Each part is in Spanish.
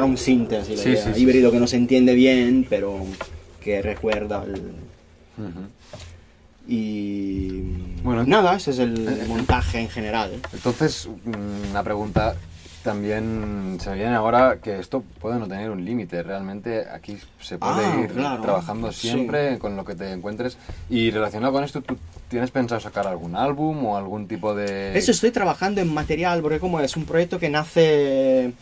Un synth, así, sí, sí, híbrido, sí, que no se entiende bien, pero que recuerda al... Uh-huh. Y bueno, nada, ese es el montaje en general. Entonces, una pregunta también se me viene ahora, que esto puede no tener un límite, realmente aquí se puede ir, claro, trabajando siempre, sí, con lo que te encuentres. Y relacionado con esto, ¿tú tienes pensado sacar algún álbum o algún tipo de...? Eso, estoy trabajando en material, porque como es un proyecto que nace...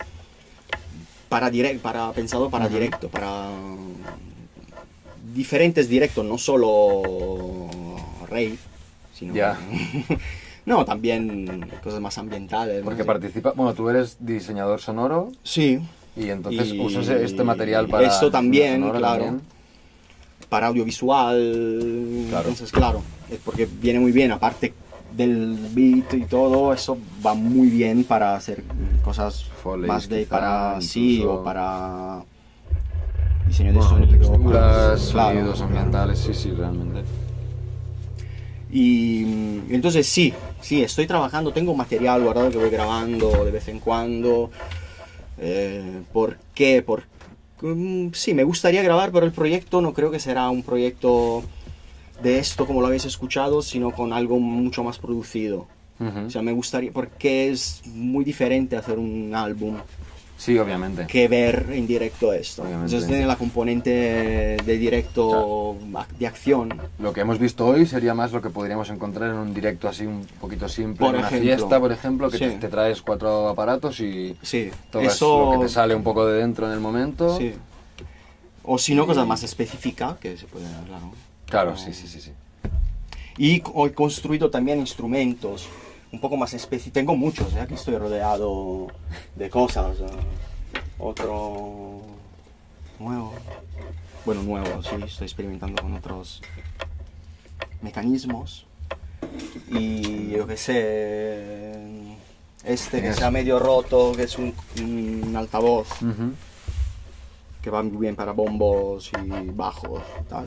pensado para directo, para diferentes directos, no solo rave, sino yeah. No, también cosas más ambientales. Porque ¿no? participa, bueno, tú eres diseñador sonoro. Sí. Y entonces usas este material para... Eso también, sonoro, claro. También. Para audiovisual, claro. Entonces claro, es porque viene muy bien, aparte del beat y todo, eso va muy bien para hacer cosas Foley, más de quizá, para sí, o para diseño de sonido, texturas, claro, sonidos ambientales, sí, sí, realmente. Y entonces sí, sí, estoy trabajando, tengo material guardado que voy grabando de vez en cuando. ¿Por qué? Porque sí, me gustaría grabar, pero el proyecto no creo que será un proyecto de esto como lo habéis escuchado, sino con algo mucho más producido. Uh-huh. O sea, me gustaría, porque es muy diferente hacer un álbum, sí, obviamente, que ver en directo esto. Obviamente. Entonces tiene la componente de directo, o sea, de acción. Lo que hemos visto hoy sería más lo que podríamos encontrar en un directo así un poquito simple, en una fiesta, por ejemplo, que sí, te traes 4 aparatos y sí, todo eso... lo que te sale un poco de dentro en el momento. Sí. O si no, sí, cosas más específicas que se pueden hablar, ¿no? Claro, sí, sí, sí, sí. Y he construido también instrumentos un poco más específicos. Tengo muchos, aquí estoy rodeado de cosas. Otro nuevo. Bueno, nuevo, sí, estoy experimentando con otros mecanismos. Y yo qué sé, este que está medio roto, que es un altavoz, uh-huh, que va muy bien para bombos y bajos y tal.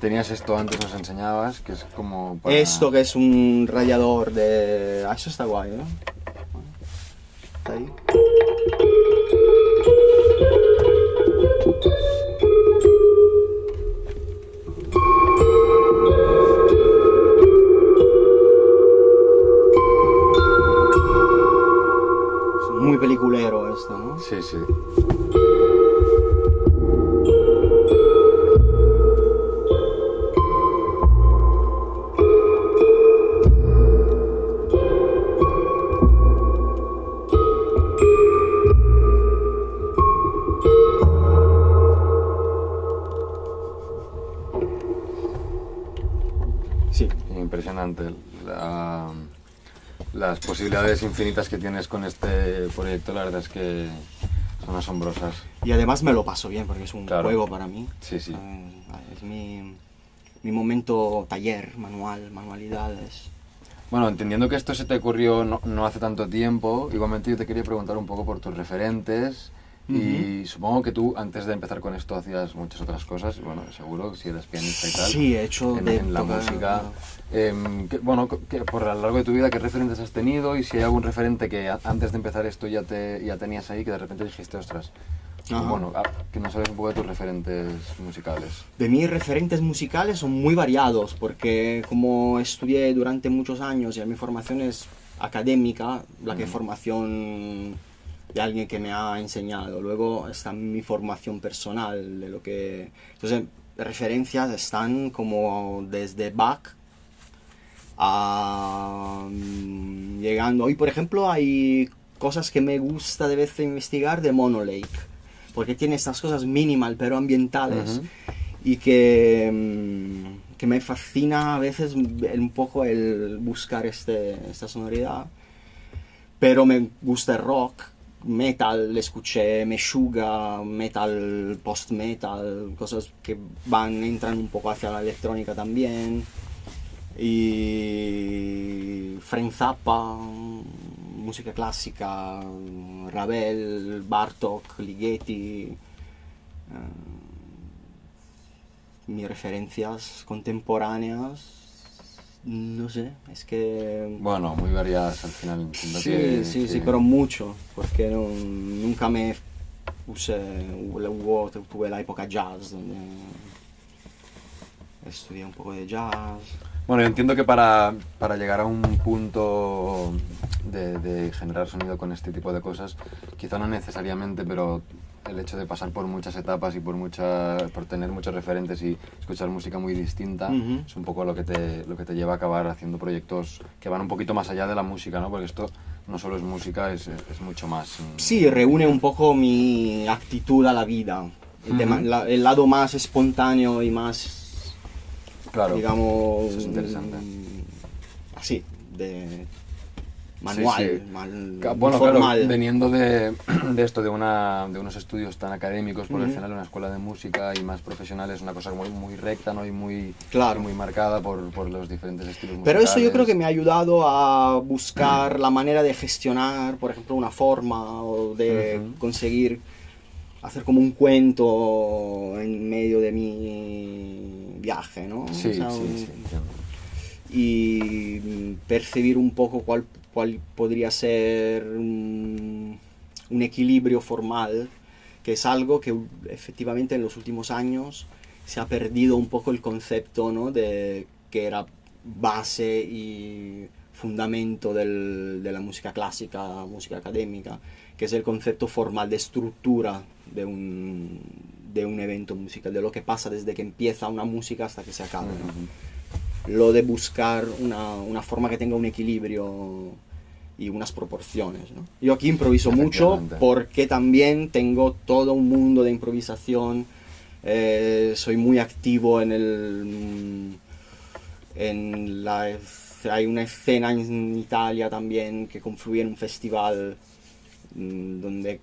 Tenías esto antes, nos enseñabas, que es como... Para... Esto que es un rallador de... Ah, eso está guay, ¿no? Está ahí. Es muy peliculero esto, ¿no? Sí, sí. Las posibilidades infinitas que tienes con este proyecto, la verdad es que son asombrosas. Y además me lo paso bien, porque es un claro, juego para mí. Sí, sí. Es mi momento taller, manualidades. Bueno, entendiendo que esto se te ocurrió no hace tanto tiempo, igualmente yo te quería preguntar un poco por tus referentes. Uh-huh. Y supongo que tú, antes de empezar con esto, hacías muchas otras cosas, bueno, seguro, si eres pianista y tal. Sí, he hecho en la música. Bueno, por a lo largo de tu vida, ¿qué referentes has tenido? Y si hay algún referente que antes de empezar esto ya tenías ahí, que de repente dijiste, ostras, uh-huh, bueno, que nos hables un poco de tus referentes musicales. De mis referentes musicales son muy variados, porque como estudié durante muchos años y mi formación es académica, la que formación... de alguien que me ha enseñado. Luego está mi formación personal, de lo que... Entonces, referencias están como desde Bach a... llegando... Hoy, por ejemplo, hay cosas que me gusta de vez en investigar de Mono Lake, porque tiene estas cosas minimal, pero ambientales, uh-huh, y que me fascina a veces un poco el buscar esta sonoridad. Pero me gusta el rock, metal, escuché Meshuga, metal, post-metal, cosas que entran un poco hacia la electrónica también. y Frank Zappa, música clásica, Ravel, Bartok, Ligeti. Mis referencias contemporáneas, no sé, es que... Bueno, muy variadas al final. Sí, pero mucho, porque no, nunca me puse... Tuve la época jazz, donde estudié un poco de jazz. Bueno, yo entiendo que para llegar a un punto de generar sonido con este tipo de cosas, quizá no necesariamente, pero el hecho de pasar por muchas etapas y por tener muchos referentes y escuchar música muy distinta, uh-huh, es un poco lo que te lleva a acabar haciendo proyectos que van un poquito más allá de la música, ¿no? Porque esto no solo es música, es mucho más. Sí, reúne un poco mi actitud a la vida, uh-huh, el lado más espontáneo y más... Claro, digamos, eso es interesante. Así, de manual, sí, sí. Bueno, formal. Claro, veniendo de esto, de unos estudios tan académicos, por el final una escuela de música y más profesional es una cosa muy, muy recta, ¿no? Y muy, claro, muy marcada por los diferentes estilos musicales. Pero eso yo creo que me ha ayudado a buscar la manera de gestionar, por ejemplo, una forma o de conseguir hacer como un cuento en medio de mi viaje, ¿no? Sí, o sea, sí, entiendo. Y percibir un poco cuál podría ser un equilibrio formal, que es algo que efectivamente en los últimos años se ha perdido un poco el concepto, ¿no? De que era base y fundamento de la música clásica, música académica, que es el concepto formal de estructura de un evento musical, de lo que pasa desde que empieza una música hasta que se acaba, ¿no? Lo de buscar una forma que tenga un equilibrio y unas proporciones, ¿no? Yo aquí improviso mucho porque también tengo todo un mundo de improvisación, soy muy activo en la... Hay una escena en Italia también que confluye en un festival donde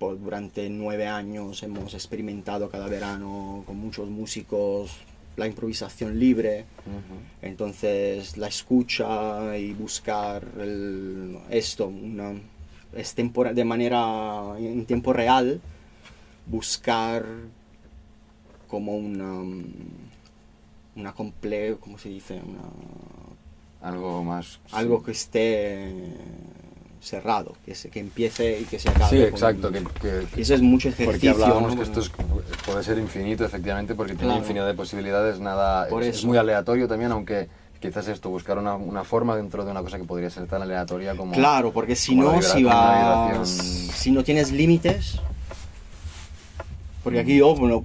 durante 9 años hemos experimentado cada verano con muchos músicos la improvisación libre. Entonces la escucha y buscar de manera en tiempo real, buscar como una complejo, ¿cómo se dice? Algo más... Algo que esté cerrado, que empiece y que se acabe. Sí, exacto. Que eso es mucho ejercicio. Porque hablábamos, ¿no? Que esto puede ser infinito, efectivamente, porque tiene infinidad de posibilidades, nada... Es muy aleatorio también, aunque quizás esto, buscar una forma dentro de una cosa que podría ser tan aleatoria como... Claro, porque si no tienes límites... Porque aquí yo, bueno,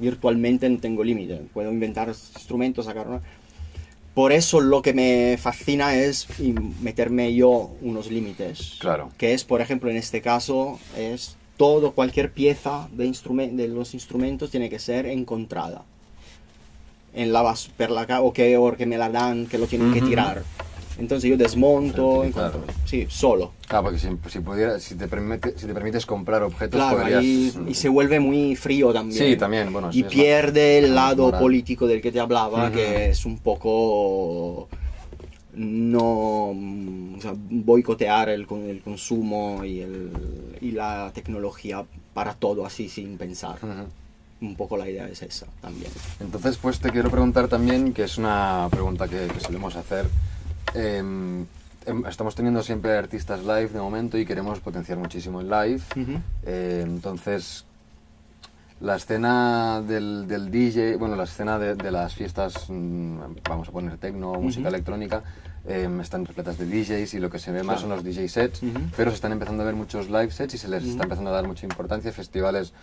virtualmente no tengo límite. Puedo inventar instrumentos, sacar una... Por eso lo que me fascina es meterme yo unos límites. Claro. Que es, por ejemplo, en este caso, es cualquier pieza de los instrumentos tiene que ser encontrada. En la basura, o que me la dan, que lo tienen que tirar. Entonces yo desmonto, sí, solo. Claro, porque si te permites comprar objetos, claro, podrías... Y se vuelve muy frío también. Sí, también, bueno. Y pierde el lado político del que te hablaba, que es un poco... O sea, boicotear el consumo y la tecnología para todo así, sin pensar. Un poco la idea es esa también. Entonces, pues te quiero preguntar también, que es una pregunta que solemos hacer. Estamos teniendo siempre artistas live de momento y queremos potenciar muchísimo el live. Entonces, la escena del DJ, bueno, la escena de las fiestas, vamos a poner techno, música electrónica, están repletas de DJs y lo que se ve más son los DJ sets, pero se están empezando a ver muchos live sets y se les está empezando a dar mucha importancia. Festivales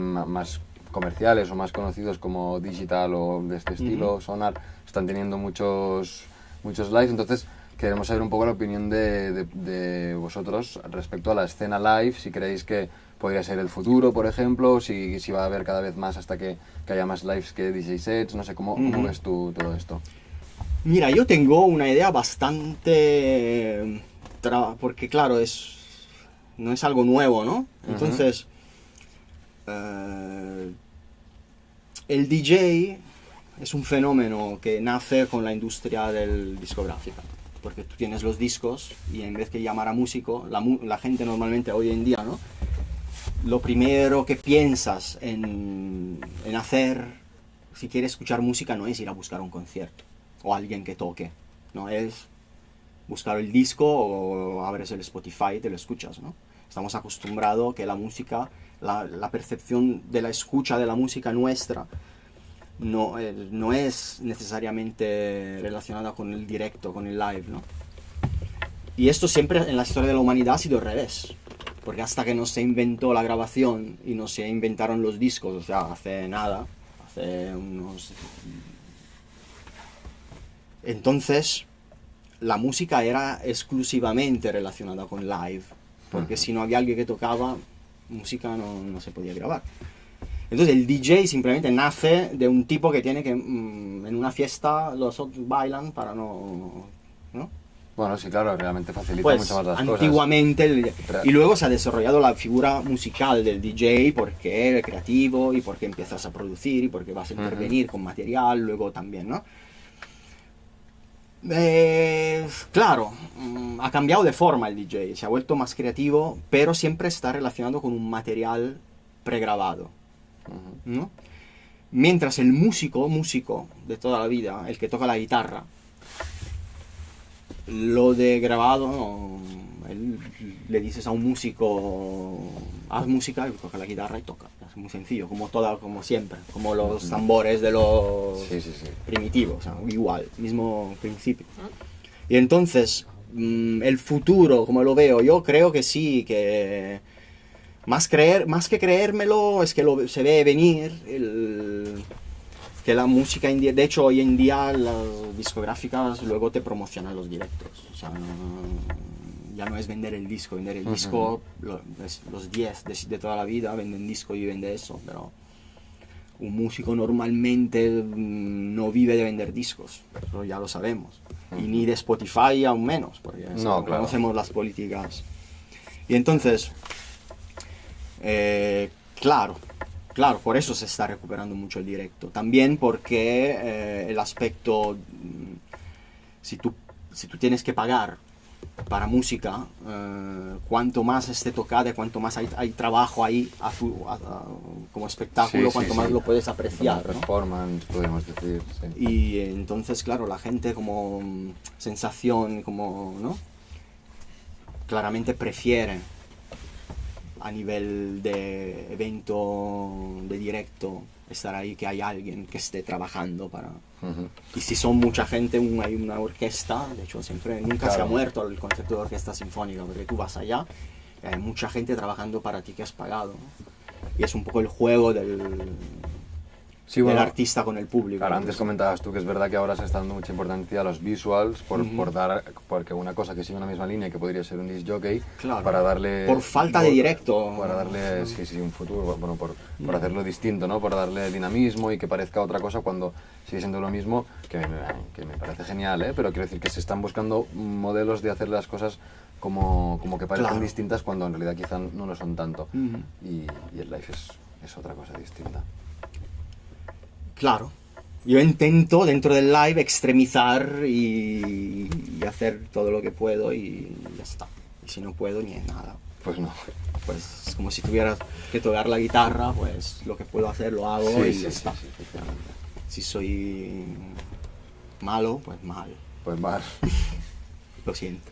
más comerciales o más conocidos como Digital o de este estilo, Sonar, están teniendo muchos lives. Entonces queremos saber un poco la opinión de vosotros respecto a la escena live, si creéis que podría ser el futuro, por ejemplo, si va a haber cada vez más hasta que haya más lives que DJ sets, no sé, ¿cómo ves tú todo esto? Mira, yo tengo una idea bastante... porque claro, no es algo nuevo, ¿no? Entonces, el DJ... es un fenómeno que nace con la industria del discográfica, porque tú tienes los discos y en vez que llamar a músico, la gente normalmente hoy en día, ¿no?, lo primero que piensas en hacer si quieres escuchar música no es ir a buscar un concierto o alguien que toque, no es buscar el disco o abres el Spotify y te lo escuchas, ¿no? Estamos acostumbrados que la música, la percepción de la escucha de la música nuestra no es necesariamente relacionada con el directo, con el live, ¿no? Y esto siempre en la historia de la humanidad ha sido al revés, porque hasta que no se inventó la grabación y no se inventaron los discos, o sea, hace nada, hace unos... Entonces, la música era exclusivamente relacionada con live, porque si no había alguien que tocaba, música no se podía grabar. Entonces el DJ simplemente nace de un tipo que tiene que, en una fiesta, los otros bailan para no. Bueno, sí, claro, realmente facilita pues, mucho más las antiguamente cosas. Antiguamente, y luego se ha desarrollado la figura musical del DJ porque eres creativo y porque empiezas a producir y porque vas a intervenir con material, luego también, ¿no? Claro, ha cambiado de forma el DJ, se ha vuelto más creativo, pero siempre está relacionado con un material pregrabado. ¿No? Mientras el músico de toda la vida, el que toca la guitarra, lo de grabado, no, él, le dices a un músico, haz música, y toca la guitarra y toca, es muy sencillo, como siempre, como los tambores de los primitivos, o sea, igual, mismo principio. Y entonces, el futuro, como lo veo, yo creo que sí, que... más que creérmelo, es que se ve venir que la música... De hecho, hoy en día las discográficas luego te promocionan los directos. O sea, ya no es vender el disco. Vender el disco, los 10 de toda la vida venden disco y venden eso. Pero un músico normalmente no vive de vender discos. Pero ya lo sabemos. Y ni de Spotify aún menos, porque no, claro, conocemos las políticas. Y entonces... claro, por eso se está recuperando mucho el directo. También porque el aspecto, si tú tienes que pagar para música, cuanto más esté tocada, cuanto más hay trabajo ahí como espectáculo, cuanto más lo puedes apreciar, ¿no? Performance, podemos decir. Sí. Y entonces, claro, la gente como sensación, como, ¿no?, claramente prefiere a nivel de evento, de directo, estar ahí, que hay alguien que esté trabajando para... Y si son mucha gente, hay una orquesta, de hecho siempre, nunca se ha muerto el concepto de orquesta sinfónica, porque tú vas allá, hay mucha gente trabajando para ti que has pagado, ¿no? Y es un poco el juego del artista con el público. Claro, antes comentabas tú que es verdad que ahora se está dando mucha importancia a los visuals porque una cosa que sigue una misma línea que podría ser un disc jockey, claro, para darle... Por falta de directo. Para darle, un futuro, bueno, por hacerlo distinto, ¿no? Por darle dinamismo y que parezca otra cosa cuando sigue siendo lo mismo, que me parece genial, ¿eh? Pero quiero decir que se están buscando modelos de hacer las cosas como que parecen distintas cuando en realidad quizá no lo son tanto. Y el live es otra cosa distinta. Claro, yo intento dentro del live extremizar y hacer todo lo que puedo y ya está. Y si no puedo, ni nada. Pues no. Pues es como si tuviera que tocar la guitarra, pues lo que puedo hacer lo hago y ya está. Si soy malo, pues mal. Pues mal. Lo siento.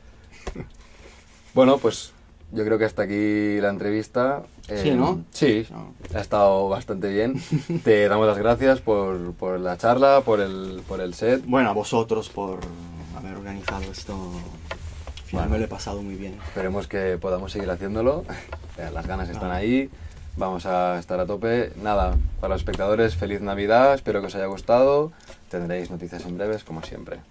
Bueno, pues... Yo creo que hasta aquí la entrevista. Sí, ¿no? Sí, ha estado bastante bien. Te damos las gracias por la charla, por el set. Bueno, a vosotros por haber organizado esto. Finalmente lo he pasado muy bien. Esperemos que podamos seguir haciéndolo. Las ganas están ahí. Vamos a estar a tope. Nada, para los espectadores, feliz Navidad. Espero que os haya gustado. Tendréis noticias en breves, como siempre.